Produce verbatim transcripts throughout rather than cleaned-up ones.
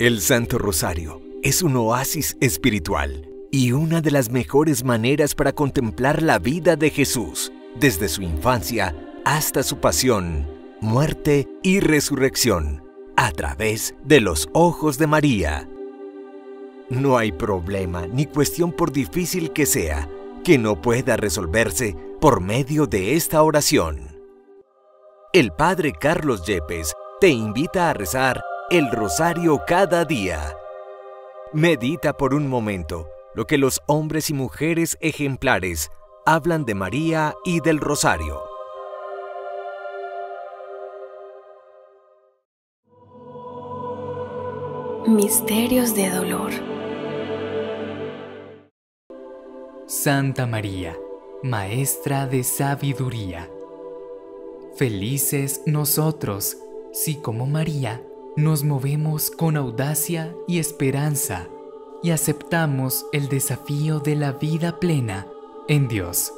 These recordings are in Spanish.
El Santo Rosario es un oasis espiritual y una de las mejores maneras para contemplar la vida de Jesús, desde su infancia hasta su pasión, muerte y resurrección, a través de los ojos de María. No hay problema ni cuestión, por difícil que sea, que no pueda resolverse por medio de esta oración. El Padre Carlos Yepes te invita a rezar el Rosario cada día. Medita por un momento lo que los hombres y mujeres ejemplares hablan de María y del Rosario. Misterios de dolor. Santa María, Maestra de Sabiduría, felices nosotros si, como María, nos movemos con audacia y esperanza y aceptamos el desafío de la vida plena en Dios.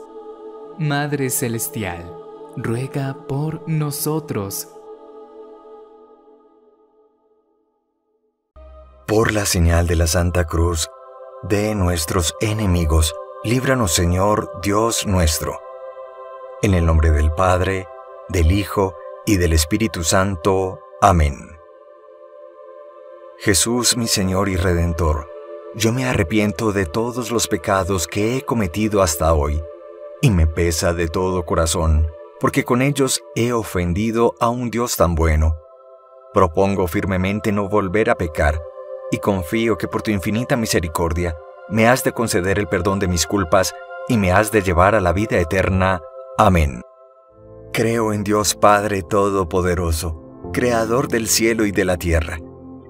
Madre Celestial, ruega por nosotros. Por la señal de la Santa Cruz de nuestros enemigos, líbranos, Señor Dios nuestro. En el nombre del Padre, del Hijo y del Espíritu Santo. Amén. Jesús, mi Señor y Redentor, yo me arrepiento de todos los pecados que he cometido hasta hoy, y me pesa de todo corazón, porque con ellos he ofendido a un Dios tan bueno. Propongo firmemente no volver a pecar, y confío que por tu infinita misericordia me has de conceder el perdón de mis culpas y me has de llevar a la vida eterna. Amén. Creo en Dios Padre Todopoderoso, Creador del cielo y de la tierra.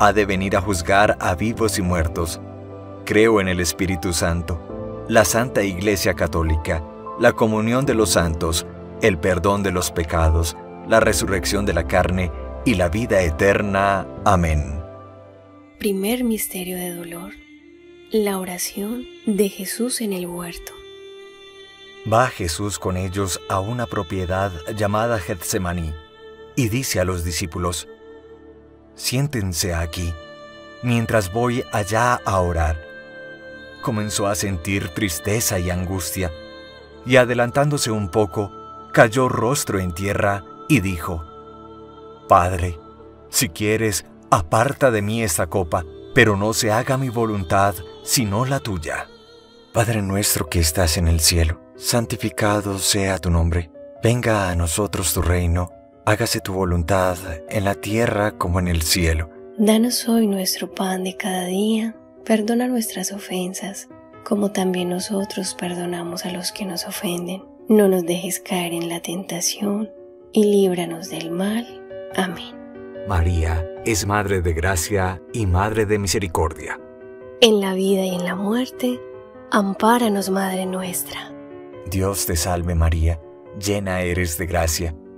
ha de venir a juzgar a vivos y muertos. Creo en el Espíritu Santo, la Santa Iglesia Católica, la comunión de los santos, el perdón de los pecados, la resurrección de la carne y la vida eterna. Amén. Primer misterio de dolor. La oración de Jesús en el huerto. Va Jesús con ellos a una propiedad llamada Getsemaní, y dice a los discípulos: «Siéntense aquí, mientras voy allá a orar». Comenzó a sentir tristeza y angustia, y adelantándose un poco, cayó rostro en tierra y dijo: «Padre, si quieres, aparta de mí esta copa, pero no se haga mi voluntad, sino la tuya». Padre nuestro que estás en el cielo, santificado sea tu nombre. Venga a nosotros tu reino, hágase tu voluntad en la tierra como en el cielo. Danos hoy nuestro pan de cada día, perdona nuestras ofensas, como también nosotros perdonamos a los que nos ofenden. No nos dejes caer en la tentación, y líbranos del mal. Amén. María es Madre de Gracia y Madre de Misericordia. En la vida y en la muerte, ampáranos, Madre nuestra. Dios te salve María, llena eres de gracia,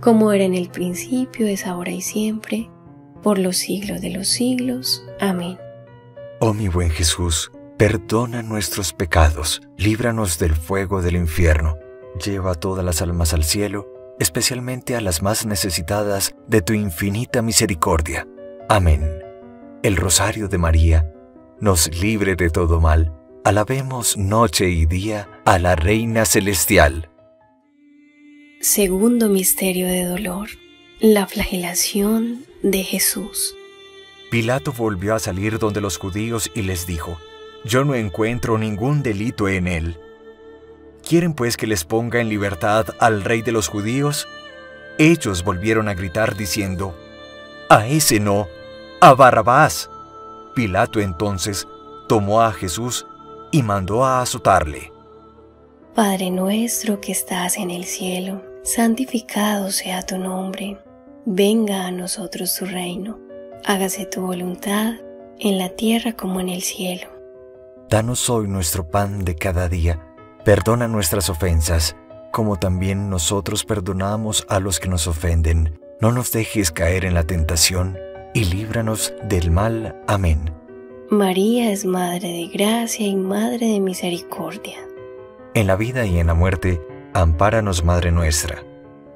Como era en el principio, es ahora y siempre, por los siglos de los siglos. Amén. Oh mi buen Jesús, perdona nuestros pecados, líbranos del fuego del infierno, lleva todas las almas al cielo, especialmente a las más necesitadas de tu infinita misericordia. Amén. El Rosario de María nos libre de todo mal. Alabemos noche y día a la Reina Celestial. Segundo misterio de dolor, la flagelación de Jesús. Pilato volvió a salir donde los judíos y les dijo, «Yo no encuentro ningún delito en él. ¿Quieren pues que les ponga en libertad al rey de los judíos?» Ellos volvieron a gritar diciendo, «A ese no, a Barrabás». Pilato entonces tomó a Jesús y mandó a azotarle. Padre nuestro que estás en el cielo, santificado sea tu nombre. Venga a nosotros tu reino. Hágase tu voluntad en la tierra como en el cielo. Danos hoy nuestro pan de cada día. Perdona nuestras ofensas, como también nosotros perdonamos a los que nos ofenden. No nos dejes caer en la tentación y líbranos del mal. Amén. María es Madre de Gracia y Madre de Misericordia. En la vida y en la muerte, ampáranos, Madre nuestra.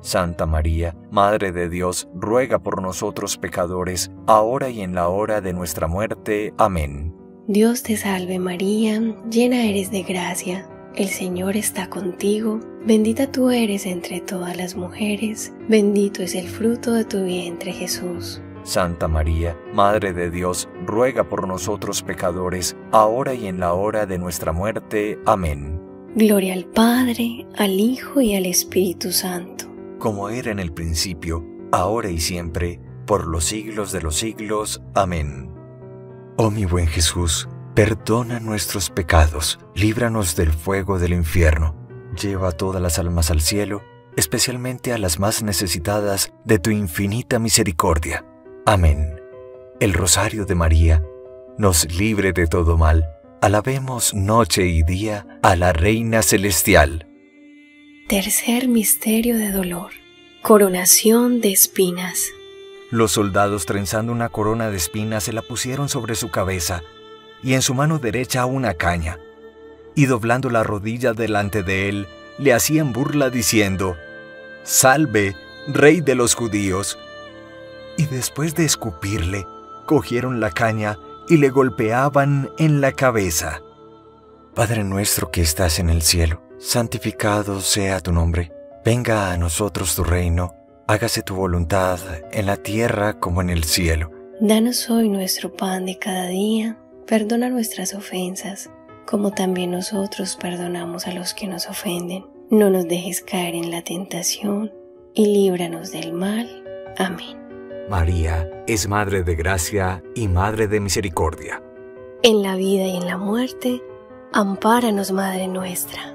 Santa María, Madre de Dios, ruega por nosotros pecadores, ahora y en la hora de nuestra muerte. Amén. Dios te salve María, llena eres de gracia, el Señor está contigo, bendita tú eres entre todas las mujeres, bendito es el fruto de tu vientre Jesús. Santa María, Madre de Dios, ruega por nosotros pecadores, ahora y en la hora de nuestra muerte. Amén. Gloria al Padre, al Hijo y al Espíritu Santo. Como era en el principio, ahora y siempre, por los siglos de los siglos. Amén. Oh mi buen Jesús, perdona nuestros pecados, líbranos del fuego del infierno, lleva a todas las almas al cielo, especialmente a las más necesitadas de tu infinita misericordia. Amén. El Rosario de María nos libre de todo mal. Alabemos noche y día a la Reina Celestial. Tercer misterio de dolor, coronación de espinas. Los soldados, trenzando una corona de espinas, se la pusieron sobre su cabeza, y en su mano derecha una caña, y doblando la rodilla delante de él, le hacían burla diciendo, «Salve, Rey de los judíos». Y después de escupirle, cogieron la caña y le golpeaban en la cabeza. Padre nuestro que estás en el cielo, santificado sea tu nombre. Venga a nosotros tu reino. Hágase tu voluntad en la tierra como en el cielo. Danos hoy nuestro pan de cada día. Perdona nuestras ofensas, como también nosotros perdonamos a los que nos ofenden. No nos dejes caer en la tentación y líbranos del mal. Amén. María es Madre de Gracia y Madre de Misericordia. En la vida y en la muerte, ampáranos, Madre nuestra.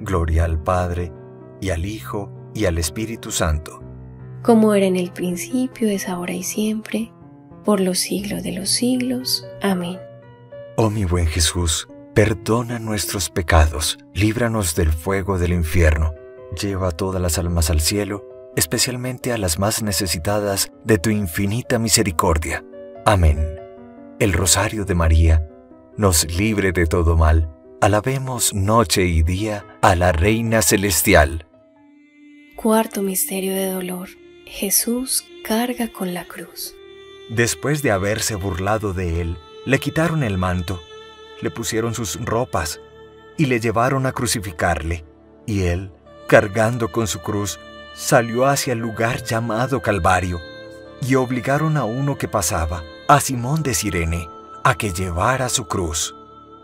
Gloria al Padre, y al Hijo, y al Espíritu Santo. Como era en el principio, es ahora y siempre, por los siglos de los siglos. Amén. Oh mi buen Jesús, perdona nuestros pecados, líbranos del fuego del infierno, lleva a todas las almas al cielo, especialmente a las más necesitadas de tu infinita misericordia. Amén. El Rosario de María nos libre de todo mal. Alabemos noche y día a la Reina Celestial. Cuarto misterio de dolor. Jesús carga con la cruz. Después de haberse burlado de él, le quitaron el manto, le pusieron sus ropas y le llevaron a crucificarle. Y él, cargando con su cruz, salió hacia el lugar llamado Calvario, y obligaron a uno que pasaba, a Simón de Cirene, a que llevara su cruz.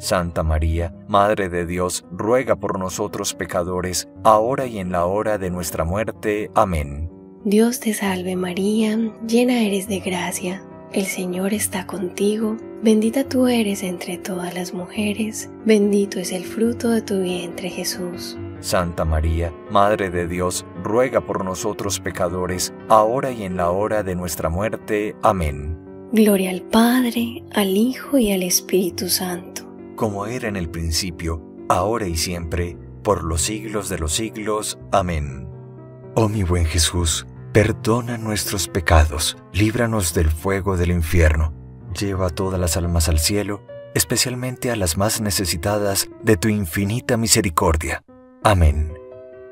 Santa María, Madre de Dios, ruega por nosotros pecadores, ahora y en la hora de nuestra muerte. Amén. Dios te salve María, llena eres de gracia, el Señor está contigo, bendita tú eres entre todas las mujeres, bendito es el fruto de tu vientre Jesús. Santa María, Madre de Dios, ruega por nosotros pecadores, ahora y en la hora de nuestra muerte. Amén. Gloria al Padre, al Hijo y al Espíritu Santo. Como era en el principio, ahora y siempre, por los siglos de los siglos. Amén. Oh mi buen Jesús, perdona nuestros pecados, líbranos del fuego del infierno, lleva a todas las almas al cielo, especialmente a las más necesitadas de tu infinita misericordia. Amén.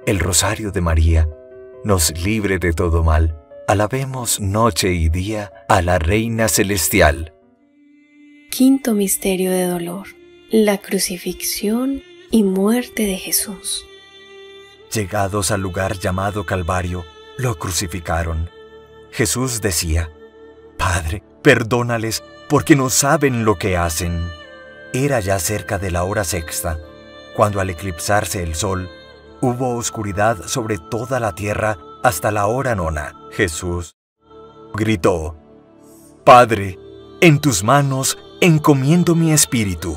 El Rosario de María nos libre de todo mal. Alabemos noche y día a la Reina Celestial. Quinto misterio de dolor, la crucifixión y muerte de Jesús. Llegados al lugar llamado Calvario, lo crucificaron. Jesús decía, Padre, perdónales, porque no saben lo que hacen. Era ya cerca de la hora sexta, cuando al eclipsarse el sol, hubo oscuridad sobre toda la tierra hasta la hora nona. Jesús gritó, Padre, en tus manos encomiendo mi espíritu.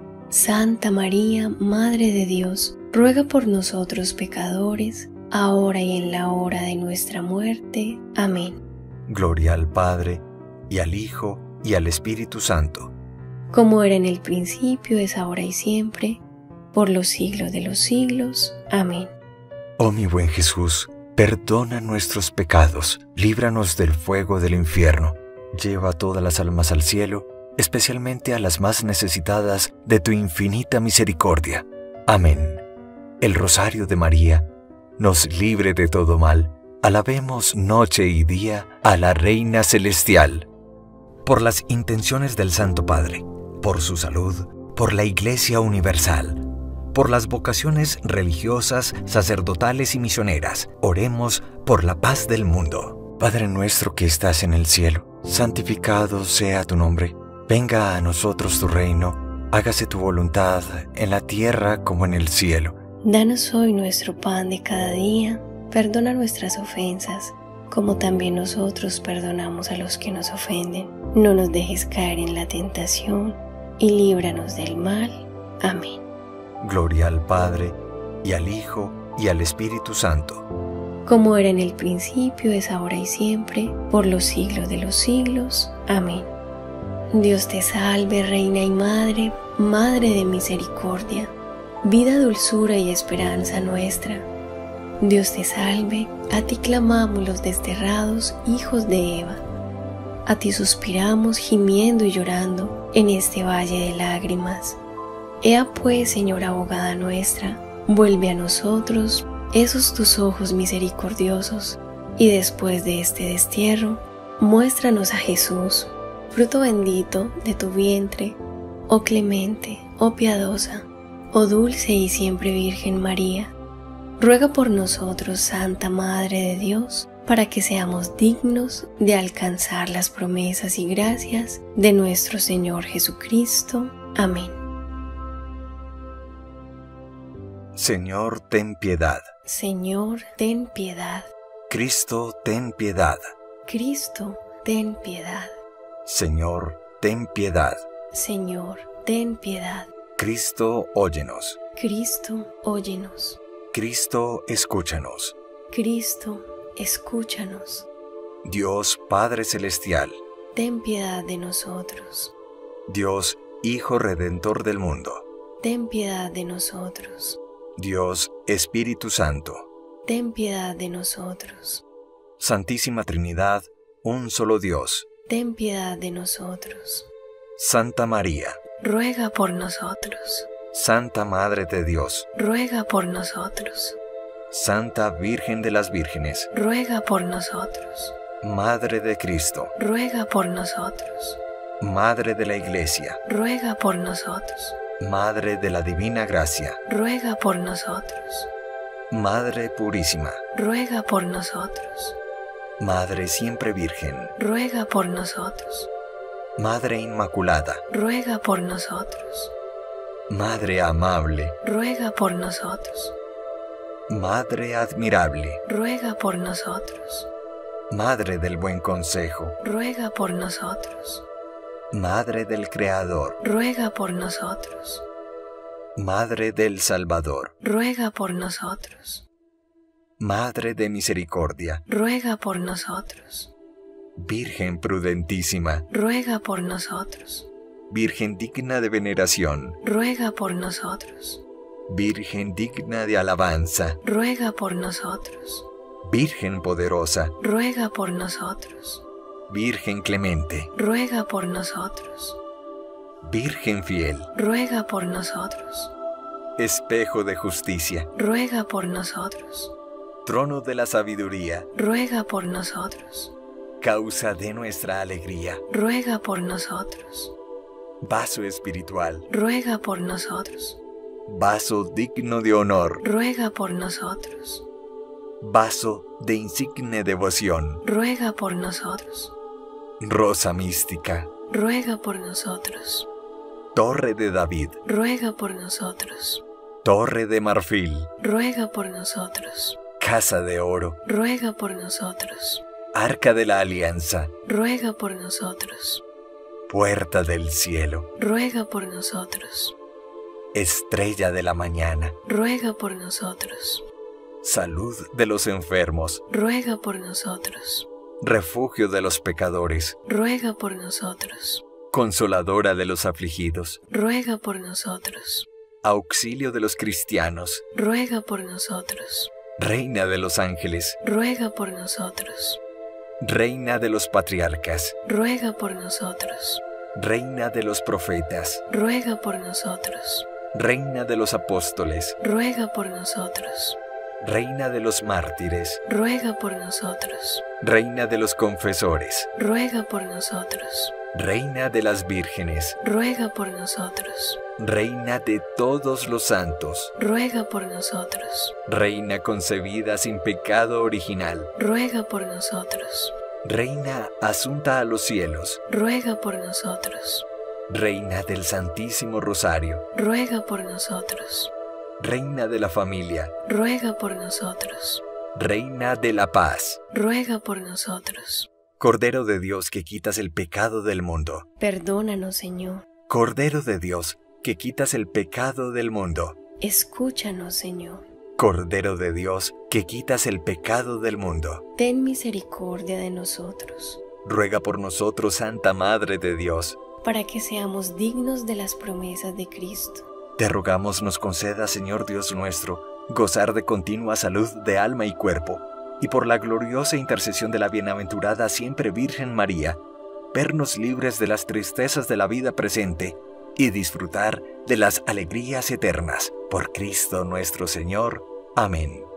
Santa María, Madre de Dios, ruega por nosotros pecadores, ahora y en la hora de nuestra muerte. Amén. Gloria al Padre, y al Hijo, y al Espíritu Santo. Como era en el principio, es ahora y siempre, por los siglos de los siglos. Amén. Oh mi buen Jesús, perdona nuestros pecados, líbranos del fuego del infierno, lleva a todas las almas al cielo, especialmente a las más necesitadas de tu infinita misericordia. Amén. El Rosario de María nos libre de todo mal. Alabemos noche y día a la Reina Celestial. Por las intenciones del Santo Padre, por su salud, por la Iglesia Universal, por las vocaciones religiosas, sacerdotales y misioneras, oremos por la paz del mundo. Padre nuestro que estás en el cielo, santificado sea tu nombre. Venga a nosotros tu reino, hágase tu voluntad en la tierra como en el cielo. Danos hoy nuestro pan de cada día. Perdona nuestras ofensas, como también nosotros perdonamos a los que nos ofenden. No nos dejes caer en la tentación, y líbranos del mal. Amén. Gloria al Padre, y al Hijo, y al Espíritu Santo. Como era en el principio, es ahora y siempre, por los siglos de los siglos. Amén. Dios te salve, Reina y Madre, Madre de misericordia, vida, dulzura y esperanza nuestra. Dios te salve, a ti clamamos los desterrados hijos de Eva. A ti suspiramos gimiendo y llorando en este valle de lágrimas. Ea pues, Señora abogada nuestra, vuelve a nosotros esos tus ojos misericordiosos, y después de este destierro, muéstranos a Jesús, fruto bendito de tu vientre. Oh clemente, oh piadosa, oh dulce y siempre Virgen María, ruega por nosotros, Santa Madre de Dios, para que seamos dignos de alcanzar las promesas y gracias de nuestro Señor Jesucristo. Amén. Señor, ten piedad. Señor, ten piedad. Cristo, ten piedad. Cristo, ten piedad. Señor, ten piedad. Señor, ten piedad. Cristo, óyenos. Cristo, óyenos. Cristo, escúchanos. Cristo, escúchanos. Dios Padre Celestial, ten piedad de nosotros. Dios Hijo Redentor del mundo, ten piedad de nosotros. Dios Espíritu Santo, ten piedad de nosotros. Santísima Trinidad, un solo Dios, ten piedad de nosotros. Santa María, ruega por nosotros. Santa Madre de Dios, ruega por nosotros. Santa Virgen de las Vírgenes, ruega por nosotros. Madre de Cristo, ruega por nosotros. Madre de la Iglesia, ruega por nosotros. Madre de la Divina Gracia, ruega por nosotros. Madre Purísima, ruega por nosotros. Madre Siempre Virgen, ruega por nosotros. Madre Inmaculada, ruega por nosotros. Madre Amable, ruega por nosotros. Madre Admirable, ruega por nosotros. Madre del Buen Consejo, ruega por nosotros. Madre del Creador, ruega por nosotros. Madre del Salvador, ruega por nosotros. Madre de Misericordia, ruega por nosotros. Virgen Prudentísima, ruega por nosotros. Virgen digna de veneración, ruega por nosotros. Virgen digna de alabanza, ruega por nosotros. Virgen poderosa, ruega por nosotros. Virgen clemente, ruega por nosotros. Virgen fiel, ruega por nosotros. Espejo de justicia, ruega por nosotros. Trono de la sabiduría, ruega por nosotros. Causa de nuestra alegría, ruega por nosotros. Vaso espiritual, ruega por nosotros. Vaso digno de honor, ruega por nosotros. Vaso de insigne devoción, ruega por nosotros. Rosa mística, ruega por nosotros. Torre de David, ruega por nosotros. Torre de marfil, ruega por nosotros. Casa de oro, ruega por nosotros. Arca de la Alianza, ruega por nosotros. Puerta del cielo, ruega por nosotros. Estrella de la mañana, ruega por nosotros. Salud de los enfermos, ruega por nosotros. Refugio de los pecadores, ruega por nosotros. Consoladora de los afligidos, ruega por nosotros. Auxilio de los cristianos, ruega por nosotros. Reina de los ángeles, ruega por nosotros. Reina de los patriarcas, ruega por nosotros. Reina de los profetas, ruega por nosotros. Reina de los apóstoles, ruega por nosotros. Reina de los mártires, ruega por nosotros. Reina de los confesores, ruega por nosotros. Reina de las vírgenes, ruega por nosotros. Reina de todos los santos, ruega por nosotros. Reina concebida sin pecado original, ruega por nosotros. Reina asunta a los cielos, ruega por nosotros. Reina del Santísimo Rosario, ruega por nosotros. Reina de la familia, ruega por nosotros. Reina de la paz, ruega por nosotros. Cordero de Dios que quitas el pecado del mundo, perdónanos, Señor. Cordero de Dios que quitas el pecado del mundo, escúchanos, Señor. Cordero de Dios que quitas el pecado del mundo, ten misericordia de nosotros. Ruega por nosotros, Santa Madre de Dios, para que seamos dignos de las promesas de Cristo. Te rogamos nos conceda, Señor Dios nuestro, gozar de continua salud de alma y cuerpo, y por la gloriosa intercesión de la bienaventurada Siempre Virgen María, vernos libres de las tristezas de la vida presente y disfrutar de las alegrías eternas. Por Cristo nuestro Señor. Amén.